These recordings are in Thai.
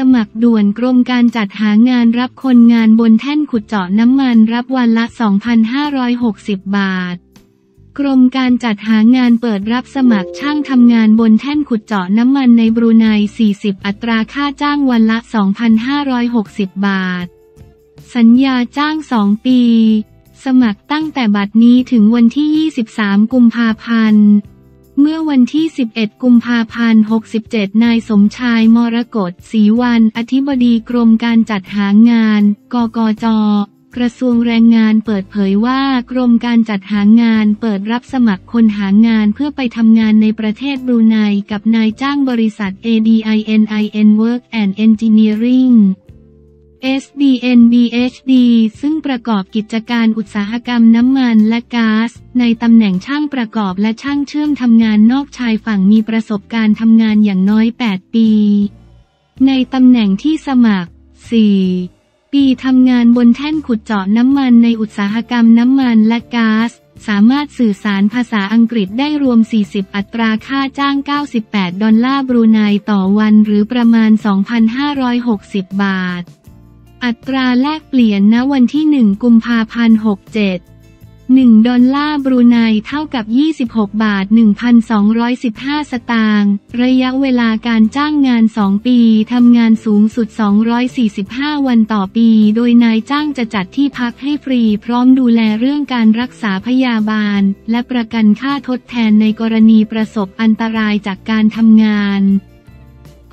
สมัครด่วนกรมการจัดหางานรับคนงานบนแท่นขุดเจาะน้ำมันรับวันละ 2,560 บาทกรมการจัดหางานเปิดรับสมัครช่างทำงานบนแท่นขุดเจาะน้ำมันในบรูไน40 อัตราค่าจ้างวันละ 2,560 บาทสัญญาจ้าง 2 ปีสมัครตั้งแต่บัดนี้ถึงวันที่23กุมภาพันธ์เมื่อวันที่11กุมภาพันธ์67นายสมชายมรกตศรีวันอธิบดีกรมการจัดหางานกกจ.กระทรวงแรงงานเปิดเผยว่ากรมการจัดหางานเปิดรับสมัครคนหางานเพื่อไปทำงานในประเทศบรูไนกับนายจ้างบริษัท ADININ Work and Engineering SDN BHD ซึ่งประกอบกิจการอุตสาหกรรมน้ำมันและก๊าซในตำแหน่งช่างประกอบและช่างเชื่อมทำงานนอกชายฝั่งมีประสบการณ์ทำงานอย่างน้อย8 ปีในตำแหน่งที่สมัคร4 ปีทำงานบนแท่นขุดเจาะน้ำมันในอุตสาหกรรมน้ำมันและก๊าซสามารถสื่อสารภาษาอังกฤษได้รวม40อัตราค่าจ้าง$98บรูไนต่อวันหรือประมาณ 2,560 บาทอัตราแลกเปลี่ยนณวันที่1กุมภาพันธ์67$1บรูไนเท่ากับ26 บาท 1,215 สตางค์ระยะเวลาการจ้างงาน2ปีทำงานสูงสุด245วันต่อปีโดยนายจ้างจะจัดที่พักให้ฟรีพร้อมดูแลเรื่องการรักษาพยาบาลและประกันค่าทดแทนในกรณีประสบอันตรายจากการทำงาน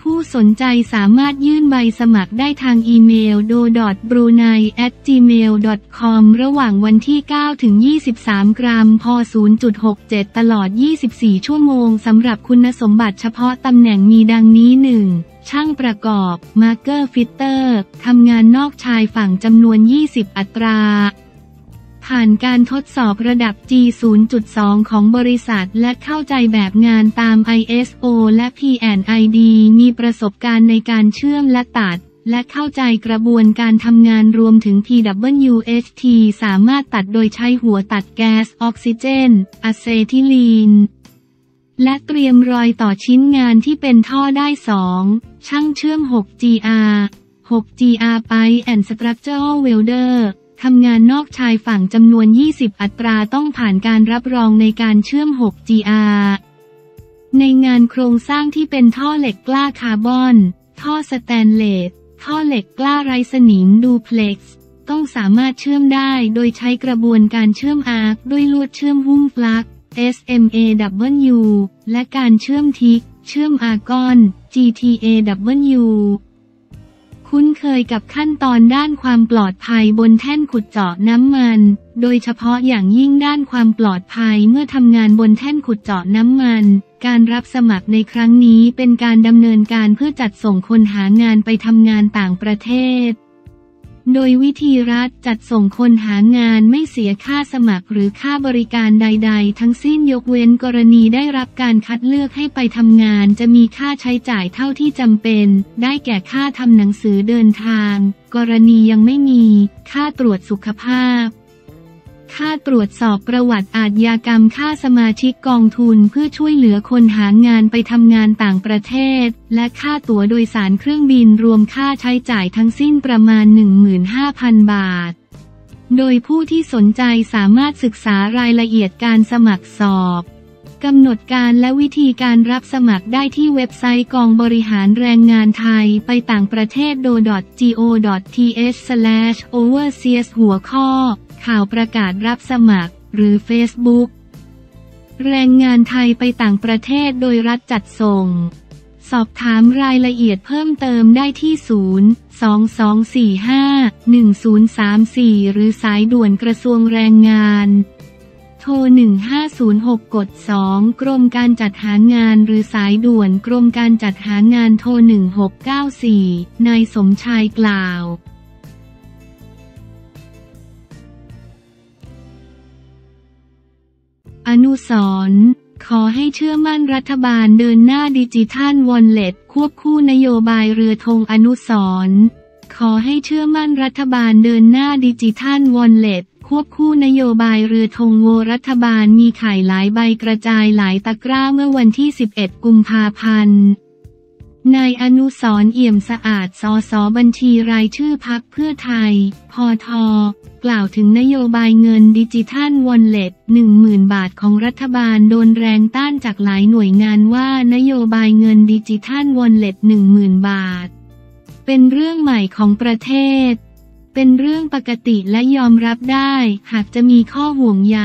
ผู้สนใจสามารถยื่นใบสมัครได้ทางอีเมล do.brunei@gmail.com ระหว่างวันที่9ถึง23กรัมพ.0.67 ตลอด24ชั่วโมงสำหรับคุณสมบัติเฉพาะตำแหน่งมีดังนี้ 1. ช่างประกอบ Marker Fitter ทำงานนอกชายฝั่งจำนวน20อัตราผ่านการทดสอบระดับ G.2 ของบริษัทและเข้าใจแบบงานตาม ISO และ PWHT มีประสบการณ์ในการเชื่อมและตัดและเข้าใจกระบวนการทำงานรวมถึง PWHT สามารถตัดโดยใช้หัวตัดแก๊สออกซิเจนอะเซทิลีนและเตรียมรอยต่อชิ้นงานที่เป็นท่อได้ 2. ช่างเชื่อม 6GR Pipe and Structural Welderทำงานนอกชายฝั่งจำนวน20อัตราต้องผ่านการรับรองในการเชื่อม 6GR ในงานโครงสร้างที่เป็นท่อเหล็กกล้าคาร์บอนท่อสแตนเลสท่อเหล็กกล้าไร้สนิมดูเพล็กซ์ต้องสามารถเชื่อมได้โดยใช้กระบวนการเชื่อมอาร์คด้วยลวดเชื่อมหุ้มปลั๊ก SMAW และการเชื่อมทิกเชื่อมอาร์กอน GTAWคุ้นเคยกับขั้นตอนด้านความปลอดภัยบนแท่นขุดเจาะน้ำมันโดยเฉพาะอย่างยิ่งด้านความปลอดภัยเมื่อทำงานบนแท่นขุดเจาะน้ำมันการรับสมัครในครั้งนี้เป็นการดำเนินการเพื่อจัดส่งคนหางานไปทำงานต่างประเทศโดยวิธีรัฐจัดส่งคนหางานไม่เสียค่าสมัครหรือค่าบริการใดๆทั้งสิ้นยกเว้นกรณีได้รับการคัดเลือกให้ไปทำงานจะมีค่าใช้จ่ายเท่าที่จำเป็นได้แก่ค่าทำหนังสือเดินทางกรณียังไม่มีค่าตรวจสุขภาพค่าตรวจสอบประวัติอาชญากรรมค่าสมาชิกกองทุนเพื่อช่วยเหลือคนหางานไปทำงานต่างประเทศและค่าตั๋วโดยสารเครื่องบินรวมค่าใช้จ่ายทั้งสิ้นประมาณ 15,000 บาทโดยผู้ที่สนใจสามารถศึกษารายละเอียดการสมัครสอบกำหนดการและวิธีการรับสมัครได้ที่เว็บไซต์กองบริหารแรงงานไทยไปต่างประเทศ do.go.th/overseas หัวข้อข่าวประกาศรับสมัครหรือ Facebook แรงงานไทยไปต่างประเทศโดยรัฐจัดส่งสอบถามรายละเอียดเพิ่มเติมได้ที่022451034หรือสายด่วนกระทรวงแรงงานโทร1506 2กรมการจัดหางานหรือสายด่วนกรมการจัดหางานโทร1694นายสมชายกล่าวอนุสรณ์ขอให้เชื่อมั่นรัฐบาลเดินหน้าดิจิทัลวอลเล็ตควบคู่นโยบายเรือธงอนุสรณ์ขอให้เชื่อมั่นรัฐบาลเดินหน้าดิจิทัลวอลเล็ตควบคู่นโยบายเรือธงโวรัฐบาลมีไข่หลายใบกระจายหลายตะกร้าเมื่อวันที่11กุมภาพันธ์ นายอนุสรณ์ เอี่ยมสะอาด สส.บัญชีรายชื่อพรรคเพื่อไทย พท.กล่าวถึงนโยบายเงินดิจิทัลวอลเล็ต 10,000 บาทของรัฐบาลโดนแรงต้านจากหลายหน่วยงานว่านโยบายเงินดิจิทัลวอลเล็ต 10,000 บาทเป็นเรื่องใหม่ของประเทศเป็นเรื่องปกติและยอมรับได้หากจะมีข้อห่วงใย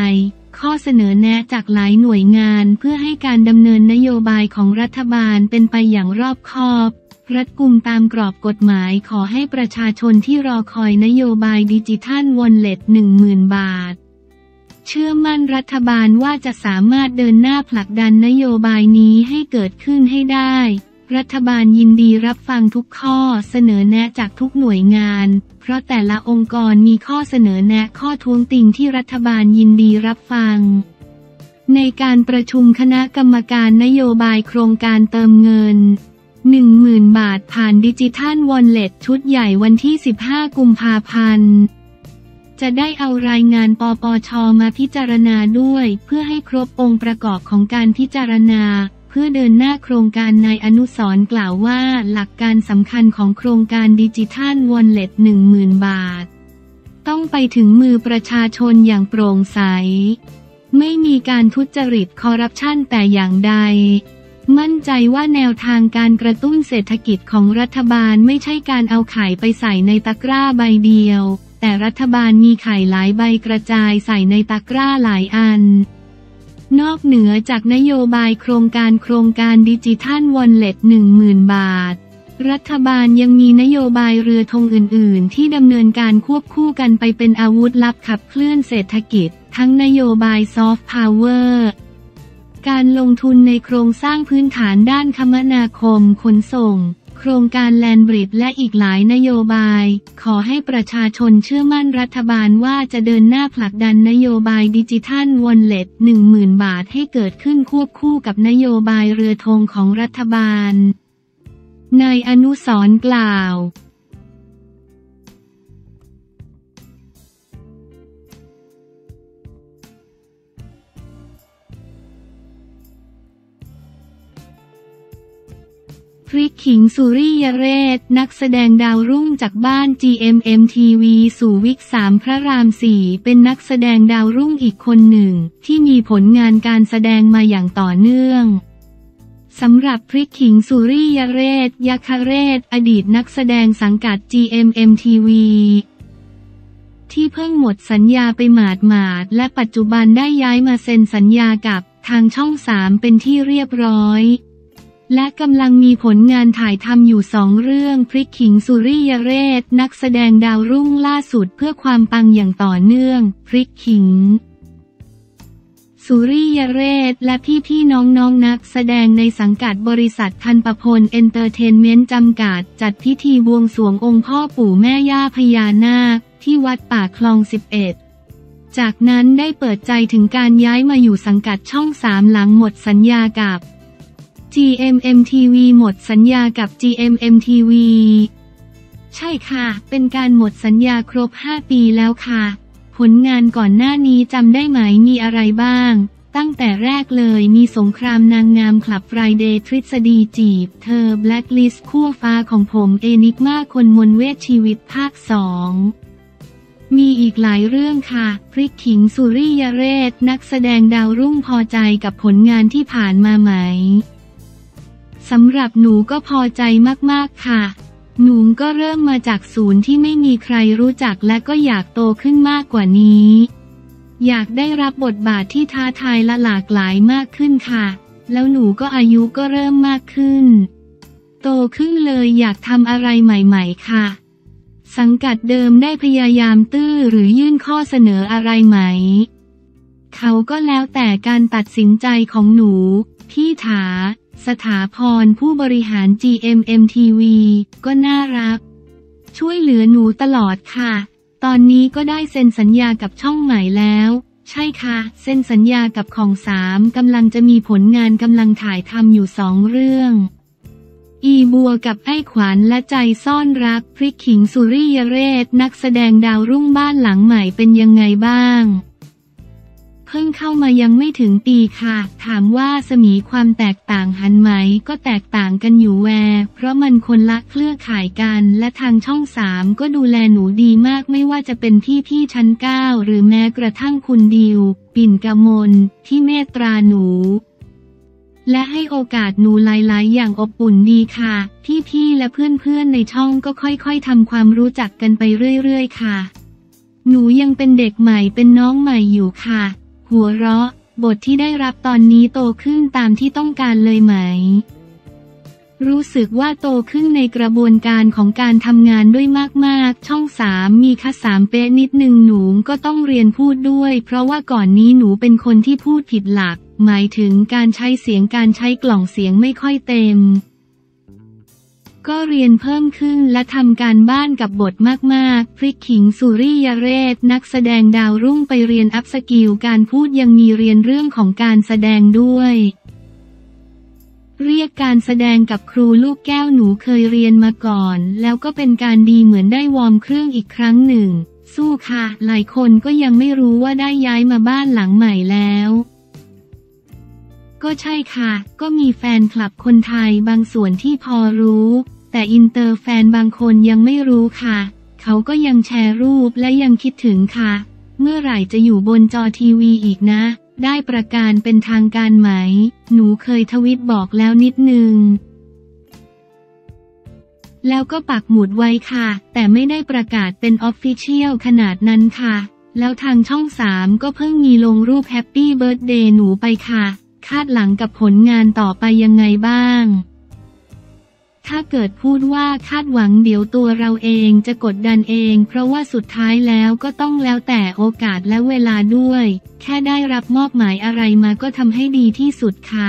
ข้อเสนอแนะจากหลายหน่วยงานเพื่อให้การดำเนินนโยบายของรัฐบาลเป็นไปอย่างรอบคอบรัดกุมตามกรอบกฎหมายขอให้ประชาชนที่รอคอยนโยบายดิจิทัลวอลเล็ต 10,000 บาทเชื่อมั่นรัฐบาลว่าจะสามารถเดินหน้าผลักดันนโยบายนี้ให้เกิดขึ้นให้ได้รัฐบาลยินดีรับฟังทุกข้อเสนอแนะจากทุกหน่วยงานเพราะแต่ละองค์กรมีข้อเสนอแนะข้อท้วงติงที่รัฐบาลยินดีรับฟังในการประชุมคณะกรรมการนโยบายโครงการเติมเงิน 10,000 บาทผ่านดิจิทัลวอลเล็ตชุดใหญ่วันที่15 กุมภาพันธ์จะได้เอารายงานปปช.มาพิจารณาด้วยเพื่อให้ครบองค์ประกอบของการพิจารณาเพื่อเดินหน้าโครงการนายอนุสรณ์กล่าวว่าหลักการสำคัญของโครงการดิจิทัลวอลเล็ต 10,000 บาทต้องไปถึงมือประชาชนอย่างโปร่งใสไม่มีการทุจริตคอร์รัปชันแต่อย่างใดมั่นใจว่าแนวทางการกระตุ้นเศรษฐกิจของรัฐบาลไม่ใช่การเอาไข่ไปใส่ในตะกร้าใบเดียวแต่รัฐบาลมีไข่หลายใบกระจายใส่ในตะกร้าหลายอันนอกเหนือจากนโยบายโครงการดิจิทัลวอลเล็ต 10,000 บาทรัฐบาลยังมีนโยบายเรือธงอื่นๆที่ดำเนินการควบคู่กันไปเป็นอาวุธลับขับเคลื่อนเศรษฐกิจทั้งนโยบายซอฟต์พาวเวอร์การลงทุนในโครงสร้างพื้นฐานด้านคมนาคมขนส่งโครงการแลนบริดจ์และอีกหลายนโยบายขอให้ประชาชนเชื่อมั่นรัฐบาลว่าจะเดินหน้าผลักดันนโยบายดิจิทัลวอลเล็ต 10,000 บาทให้เกิดขึ้นควบคู่กับนโยบายเรือธงของรัฐบาลนายอนุสรณ์กล่าวพริกขิงสุริยเรศนักแสดงดาวรุ่งจากบ้าน GMMTV สู่วิก3พระราม 4เป็นนักแสดงดาวรุ่งอีกคนหนึ่งที่มีผลงานการแสดงมาอย่างต่อเนื่องสำหรับพริกขิงสุริยเรศยคเรศอดีตนักแสดงสังกัด GMMTV ที่เพิ่งหมดสัญญาไปหมาดๆและปัจจุบันได้ย้ายมาเซ็นสัญญากับทางช่อง 3เป็นที่เรียบร้อยและกำลังมีผลงานถ่ายทำอยู่2เรื่องพริกขิงสุริยเรศนักแสดงดาวรุ่งล่าสุดเพื่อความปังอย่างต่อเนื่องพริกขิงสุริยเรศและพี่ๆน้องๆนักแสดงในสังกัดบริษัททันปพลเอนเตอร์เทนเมนต์จำกัดจัดพิธีบวงสรวงองค์พ่อปู่แม่ย่าพญานาคที่วัดป่าคลอง11จากนั้นได้เปิดใจถึงการย้ายมาอยู่สังกัดช่อง 3หลังหมดสัญญากับ GMMTV หมดสัญญากับ GMMTV ใช่ค่ะเป็นการหมดสัญญาครบ5ปีแล้วค่ะผลงานก่อนหน้านี้จำได้ไหมมีอะไรบ้างตั้งแต่แรกเลยมีสงครามนางงามคลับไฟเดย์ทฤษฎีจีบเธอแบล็คลิสต์ขั้วฟ้าของผมเอนิกมาคนมนเวทชีวิตภาค2มีอีกหลายเรื่องค่ะพริกขิงสุริยเรศนักแสดงดาวรุ่งพอใจกับผลงานที่ผ่านมาไหมสำหรับหนูก็พอใจมากๆค่ะหนูก็เริ่มมาจากศูนย์ที่ไม่มีใครรู้จักและก็อยากโตขึ้นมากกว่านี้อยากได้รับบทบาทที่ท้าทายและหลากหลายมากขึ้นค่ะแล้วหนูก็อายุก็เริ่มมากขึ้นโตขึ้นเลยอยากทำอะไรใหม่ๆค่ะสังกัดเดิมได้พยายามตื้อหรือยื่นข้อเสนออะไรไหมเขาก็แล้วแต่การตัดสินใจของหนูพี่ถาสถาพรผู้บริหาร GMMTV ก็น่ารักช่วยเหลือหนูตลอดค่ะตอนนี้ก็ได้เซ็นสัญญากับช่องใหม่แล้วใช่ค่ะเซ็นสัญญากับของ3กำลังจะมีผลงานกำลังถ่ายทำอยู่2เรื่องอีบัวกับไอ้ขวานและใจซ่อนรักพริกขิงสุริยเรศนักแสดงดาวรุ่งบ้านหลังใหม่เป็นยังไงบ้าง เพิ่งเข้ามายังไม่ถึงปีค่ะถามว่าสมีความแตกต่างหันไหมก็แตกต่างกันอยู่แวเพราะมันคนละเครือข่ายกันและทางช่อง3ก็ดูแลหนูดีมากไม่ว่าจะเป็นพี่ชั้น9หรือแม้กระทั่งคุณดิวปิ่นกมลที่เมตตาหนูและให้โอกาสหนูหลายๆอย่างอบอุ่นดีค่ะพี่และเพื่อนๆในช่องก็ค่อยๆทำความรู้จักกันไปเรื่อยๆค่ะหนูยังเป็นเด็กใหม่เป็นน้องใหม่อยู่ค่ะหัวเราะบทที่ได้รับตอนนี้โตขึ้นตามที่ต้องการเลยไหมรู้สึกว่าโตขึ้นในกระบวนการของการทำงานด้วยมากๆช่อง3มีคัด3เป๊ะนิดนึงหนูก็ต้องเรียนพูดด้วยเพราะว่าก่อนนี้หนูเป็นคนที่พูดผิดหลักหมายถึงการใช้เสียงการใช้กล่องเสียงไม่ค่อยเต็มก็เรียนเพิ่มขึ้นและทำการบ้านกับบทมากๆพริกขิงสุริยเรศนักแสดงดาวรุ่งไปเรียนอัพสกิลการพูดยังมีเรียนเรื่องของการแสดงด้วยเรียกการแสดงกับครูลูกแก้วหนูเคยเรียนมาก่อนแล้วก็เป็นการดีเหมือนได้วอร์มเครื่องอีกครั้งหนึ่งสู้ค่ะหลายคนก็ยังไม่รู้ว่าได้ย้ายมาบ้านหลังใหม่แล้วก็ใช่ค่ะก็มีแฟนคลับคนไทยบางส่วนที่พอรู้แต่อินเตอร์แฟนบางคนยังไม่รู้ค่ะเขาก็ยังแชร์รูปและยังคิดถึงค่ะเมื่อไหร่จะอยู่บนจอทีวีอีกนะได้ประกาศเป็นทางการไหมหนูเคยทวิตบอกแล้วนิดนึงแล้วก็ปักหมุดไว้ค่ะแต่ไม่ได้ประกาศเป็นออฟฟิเชียลขนาดนั้นค่ะแล้วทางช่อง3ก็เพิ่งมีลงรูปแฮปปี้เบิร์ธเดย์หนูไปค่ะคาดหลังกับผลงานต่อไปยังไงบ้างถ้าเกิดพูดว่าคาดหวังเดี๋ยวตัวเราเองจะกดดันเองเพราะว่าสุดท้ายแล้วก็ต้องแล้วแต่โอกาสและเวลาด้วยแค่ได้รับมอบหมายอะไรมาก็ทำให้ดีที่สุดค่ะ